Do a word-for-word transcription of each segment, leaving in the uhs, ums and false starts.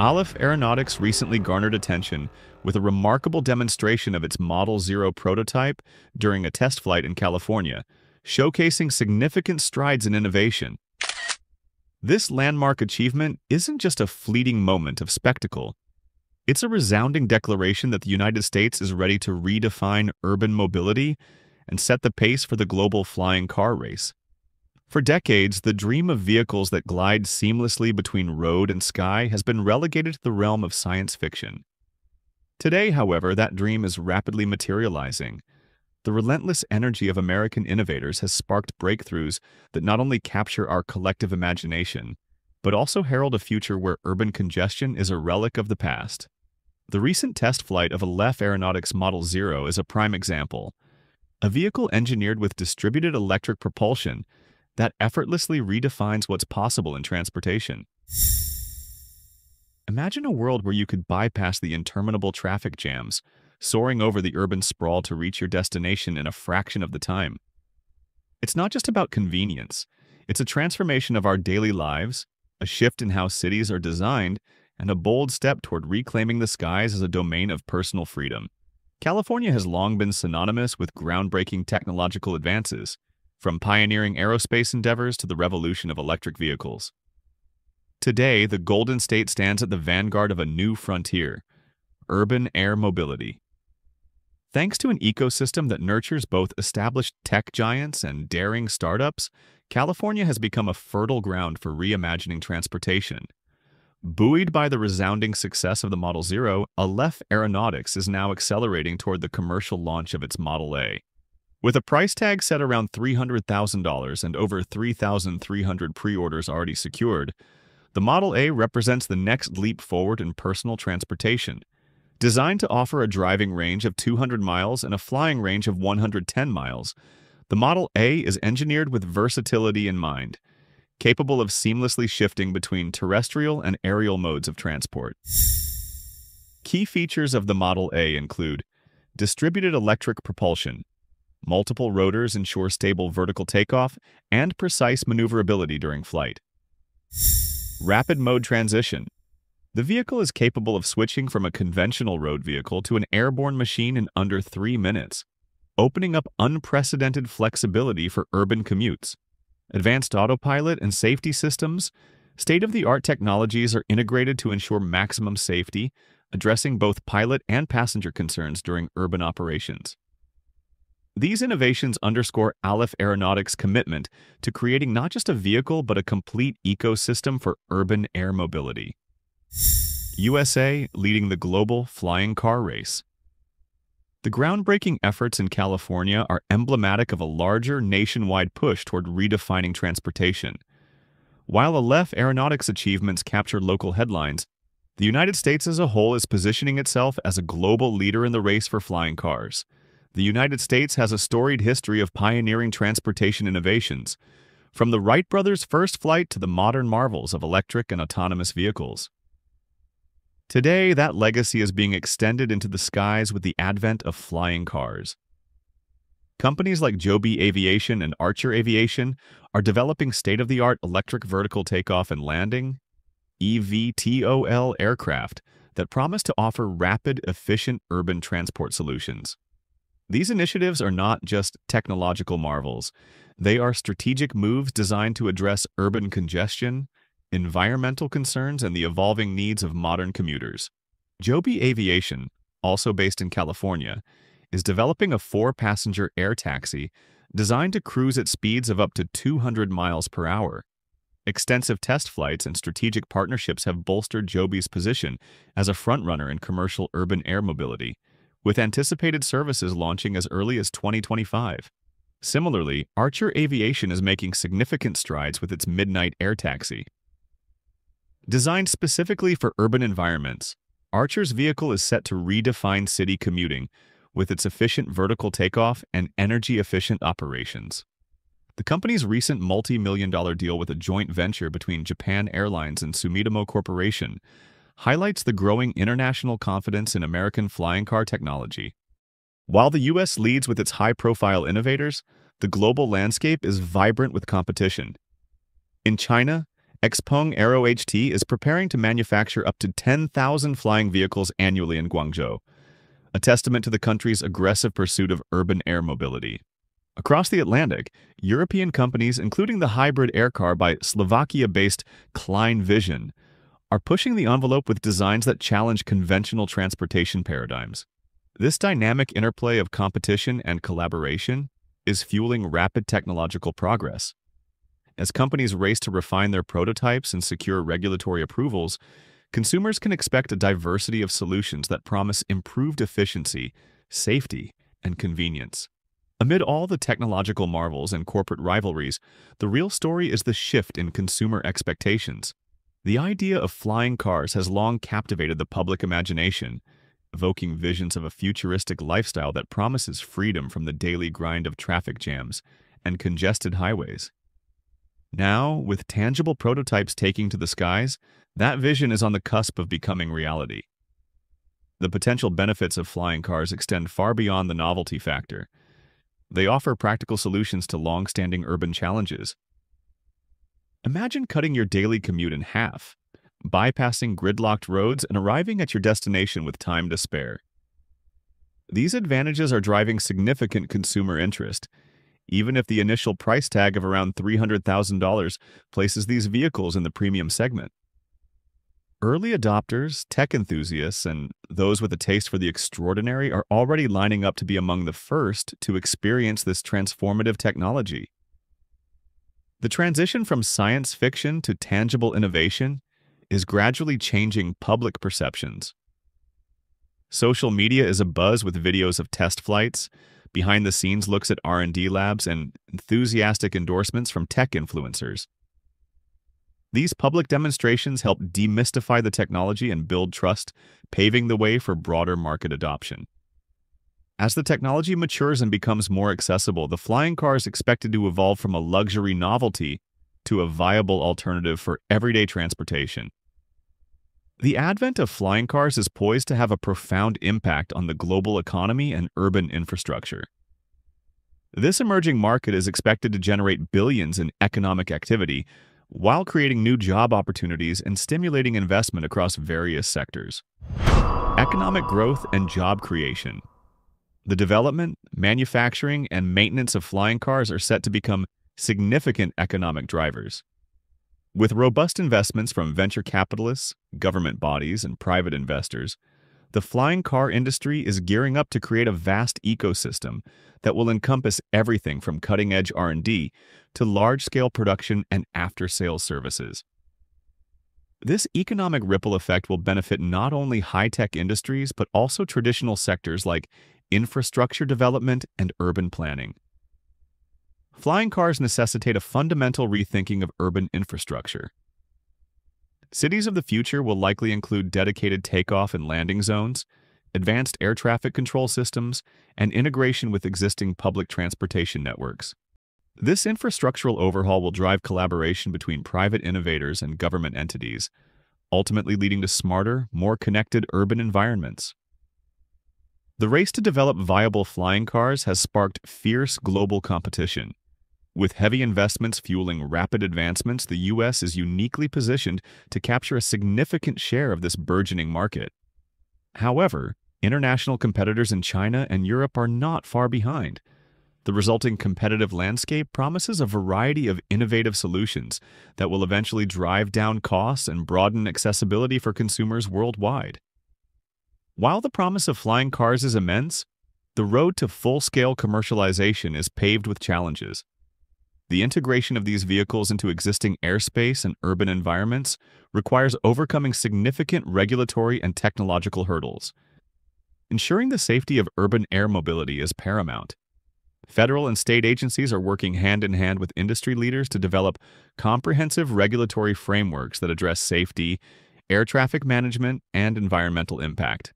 Alef Aeronautics recently garnered attention with a remarkable demonstration of its Model Zero prototype during a test flight in California, showcasing significant strides in innovation. This landmark achievement isn't just a fleeting moment of spectacle. It's a resounding declaration that the United States is ready to redefine urban mobility and set the pace for the global flying car race. For decades, the dream of vehicles that glide seamlessly between road and sky has been relegated to the realm of science fiction. Today, however, that dream is rapidly materializing. The relentless energy of American innovators has sparked breakthroughs that not only capture our collective imagination, but also herald a future where urban congestion is a relic of the past. The recent test flight of Alef Aeronautics Model Zero is a prime example, a vehicle engineered with distributed electric propulsion that effortlessly redefines what's possible in transportation. Imagine a world where you could bypass the interminable traffic jams, soaring over the urban sprawl to reach your destination in a fraction of the time. It's not just about convenience. It's a transformation of our daily lives, a shift in how cities are designed, and a bold step toward reclaiming the skies as a domain of personal freedom. California has long been synonymous with groundbreaking technological advances, from pioneering aerospace endeavors to the revolution of electric vehicles. Today, the Golden State stands at the vanguard of a new frontier, urban air mobility. Thanks to an ecosystem that nurtures both established tech giants and daring startups, California has become a fertile ground for reimagining transportation. Buoyed by the resounding success of the Model Zero, Alef Aeronautics is now accelerating toward the commercial launch of its Model A. With a price tag set around three hundred thousand dollars and over three thousand three hundred pre-orders already secured, the Model A represents the next leap forward in personal transportation. Designed to offer a driving range of two hundred miles and a flying range of one hundred ten miles, the Model A is engineered with versatility in mind, capable of seamlessly shifting between terrestrial and aerial modes of transport. Key features of the Model A include distributed electric propulsion. Multiple rotors ensure stable vertical takeoff and precise maneuverability during flight. Rapid mode transition. The vehicle is capable of switching from a conventional road vehicle to an airborne machine in under three minutes, opening up unprecedented flexibility for urban commutes. Advanced autopilot and safety systems, state-of-the-art technologies are integrated to ensure maximum safety, addressing both pilot and passenger concerns during urban operations. These innovations underscore Alef Aeronautics' commitment to creating not just a vehicle but a complete ecosystem for urban air mobility. U S A leading the global flying car race. The groundbreaking efforts in California are emblematic of a larger nationwide push toward redefining transportation. While Alef Aeronautics' achievements capture local headlines, the United States as a whole is positioning itself as a global leader in the race for flying cars. The United States has a storied history of pioneering transportation innovations, from the Wright brothers' first flight to the modern marvels of electric and autonomous vehicles. Today, that legacy is being extended into the skies with the advent of flying cars. Companies like Joby Aviation and Archer Aviation are developing state-of-the-art electric vertical takeoff and landing, E V T O L aircraft that promise to offer rapid, efficient urban transport solutions. These initiatives are not just technological marvels. They are strategic moves designed to address urban congestion, environmental concerns, and the evolving needs of modern commuters. Joby Aviation, also based in California, is developing a four-passenger air taxi designed to cruise at speeds of up to two hundred miles per hour. Extensive test flights and strategic partnerships have bolstered Joby's position as a frontrunner in commercial urban air mobility, with anticipated services launching as early as twenty twenty-five. Similarly, Archer Aviation is making significant strides with its Midnight Air Taxi. Designed specifically for urban environments, Archer's vehicle is set to redefine city commuting with its efficient vertical takeoff and energy-efficient operations. The company's recent multi-million dollar deal with a joint venture between Japan Airlines and Sumitomo Corporation highlights the growing international confidence in American flying car technology. While the U S leads with its high-profile innovators, the global landscape is vibrant with competition. In China, Xpeng Aero H T is preparing to manufacture up to ten thousand flying vehicles annually in Guangzhou, a testament to the country's aggressive pursuit of urban air mobility. Across the Atlantic, European companies, including the hybrid air car by Slovakia-based Klein Vision, are pushing the envelope with designs that challenge conventional transportation paradigms. This dynamic interplay of competition and collaboration is fueling rapid technological progress. As companies race to refine their prototypes and secure regulatory approvals, consumers can expect a diversity of solutions that promise improved efficiency, safety, and convenience. Amid all the technological marvels and corporate rivalries, the real story is the shift in consumer expectations. The idea of flying cars has long captivated the public imagination, evoking visions of a futuristic lifestyle that promises freedom from the daily grind of traffic jams and congested highways. Now, with tangible prototypes taking to the skies, that vision is on the cusp of becoming reality. The potential benefits of flying cars extend far beyond the novelty factor. They offer practical solutions to long-standing urban challenges. Imagine cutting your daily commute in half, bypassing gridlocked roads, and arriving at your destination with time to spare. These advantages are driving significant consumer interest, even if the initial price tag of around three hundred thousand dollars places these vehicles in the premium segment. Early adopters, tech enthusiasts, and those with a taste for the extraordinary are already lining up to be among the first to experience this transformative technology. The transition from science fiction to tangible innovation is gradually changing public perceptions. Social media is abuzz with videos of test flights, behind-the-scenes looks at R and D labs, and enthusiastic endorsements from tech influencers. These public demonstrations help demystify the technology and build trust, paving the way for broader market adoption. As the technology matures and becomes more accessible, the flying car is expected to evolve from a luxury novelty to a viable alternative for everyday transportation. The advent of flying cars is poised to have a profound impact on the global economy and urban infrastructure. This emerging market is expected to generate billions in economic activity while creating new job opportunities and stimulating investment across various sectors. Economic growth and job creation. The development, manufacturing, and maintenance of flying cars are set to become significant economic drivers. With robust investments from venture capitalists, government bodies, and private investors, the flying car industry is gearing up to create a vast ecosystem that will encompass everything from cutting-edge R and D to large-scale production and after-sales services. This economic ripple effect will benefit not only high-tech industries but also traditional sectors like infrastructure development and urban planning. Flying cars necessitate a fundamental rethinking of urban infrastructure. Cities of the future will likely include dedicated takeoff and landing zones, advanced air traffic control systems, and integration with existing public transportation networks. This infrastructural overhaul will drive collaboration between private innovators and government entities, ultimately leading to smarter, more connected urban environments. The race to develop viable flying cars has sparked fierce global competition. With heavy investments fueling rapid advancements, the U S is uniquely positioned to capture a significant share of this burgeoning market. However, international competitors in China and Europe are not far behind. The resulting competitive landscape promises a variety of innovative solutions that will eventually drive down costs and broaden accessibility for consumers worldwide. While the promise of flying cars is immense, the road to full-scale commercialization is paved with challenges. The integration of these vehicles into existing airspace and urban environments requires overcoming significant regulatory and technological hurdles. Ensuring the safety of urban air mobility is paramount. Federal and state agencies are working hand-in-hand with industry leaders to develop comprehensive regulatory frameworks that address safety, air traffic management, and environmental impact.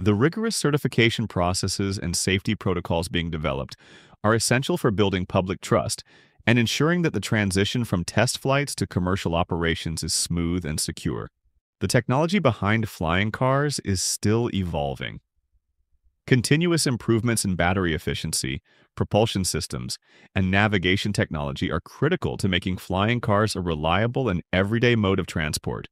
The rigorous certification processes and safety protocols being developed are essential for building public trust and ensuring that the transition from test flights to commercial operations is smooth and secure. The technology behind flying cars is still evolving. Continuous improvements in battery efficiency, propulsion systems, and navigation technology are critical to making flying cars a reliable and everyday mode of transport.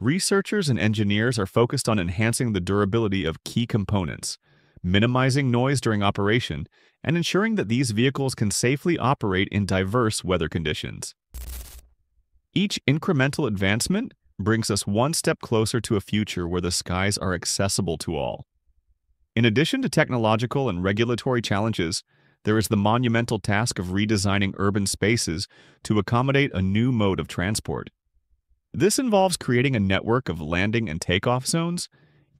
Researchers and engineers are focused on enhancing the durability of key components, minimizing noise during operation, and ensuring that these vehicles can safely operate in diverse weather conditions. Each incremental advancement brings us one step closer to a future where the skies are accessible to all. In addition to technological and regulatory challenges, there is the monumental task of redesigning urban spaces to accommodate a new mode of transport. This involves creating a network of landing and takeoff zones,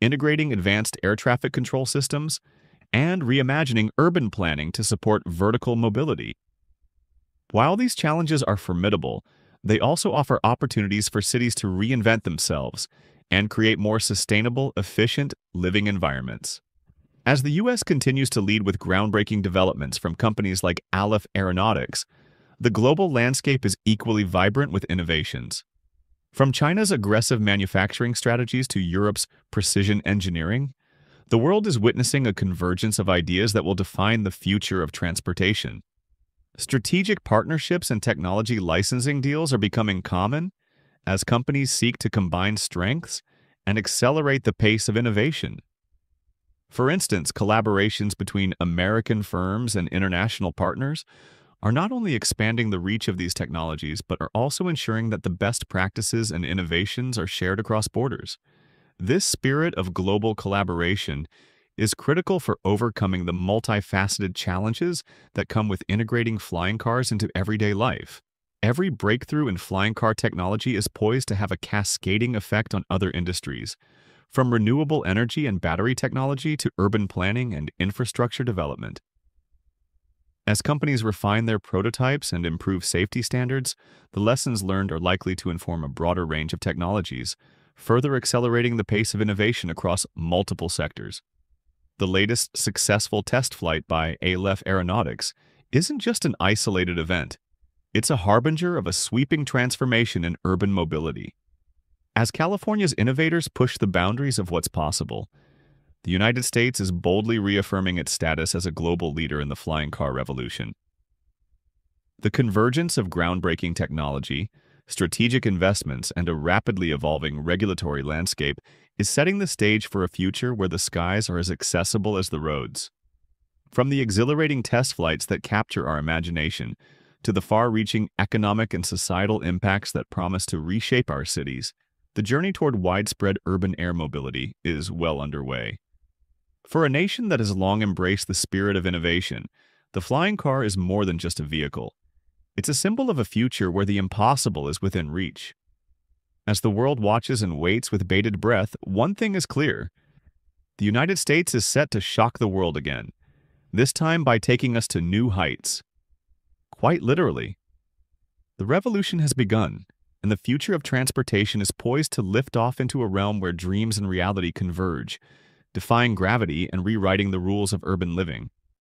integrating advanced air traffic control systems, and reimagining urban planning to support vertical mobility. While these challenges are formidable, they also offer opportunities for cities to reinvent themselves and create more sustainable, efficient living environments. As the U S continues to lead with groundbreaking developments from companies like Alef Aeronautics, the global landscape is equally vibrant with innovations. From China's aggressive manufacturing strategies to Europe's precision engineering, the world is witnessing a convergence of ideas that will define the future of transportation. Strategic partnerships and technology licensing deals are becoming common as companies seek to combine strengths and accelerate the pace of innovation. For instance, collaborations between American firms and international partners are not only expanding the reach of these technologies, but are also ensuring that the best practices and innovations are shared across borders. This spirit of global collaboration is critical for overcoming the multifaceted challenges that come with integrating flying cars into everyday life. Every breakthrough in flying car technology is poised to have a cascading effect on other industries, from renewable energy and battery technology to urban planning and infrastructure development. As companies refine their prototypes and improve safety standards, the lessons learned are likely to inform a broader range of technologies, further accelerating the pace of innovation across multiple sectors. The latest successful test flight by Alef Aeronautics isn't just an isolated event. It's a harbinger of a sweeping transformation in urban mobility. As California's innovators push the boundaries of what's possible, the United States is boldly reaffirming its status as a global leader in the flying car revolution. The convergence of groundbreaking technology, strategic investments, and a rapidly evolving regulatory landscape is setting the stage for a future where the skies are as accessible as the roads. From the exhilarating test flights that capture our imagination to the far-reaching economic and societal impacts that promise to reshape our cities, the journey toward widespread urban air mobility is well underway. For a nation that has long embraced the spirit of innovation, the flying car is more than just a vehicle. It's a symbol of a future where the impossible is within reach. As the world watches and waits with bated breath, one thing is clear. The United States is set to shock the world again, this time by taking us to new heights. Quite literally. The revolution has begun, and the future of transportation is poised to lift off into a realm where dreams and reality converge, defying gravity and rewriting the rules of urban living.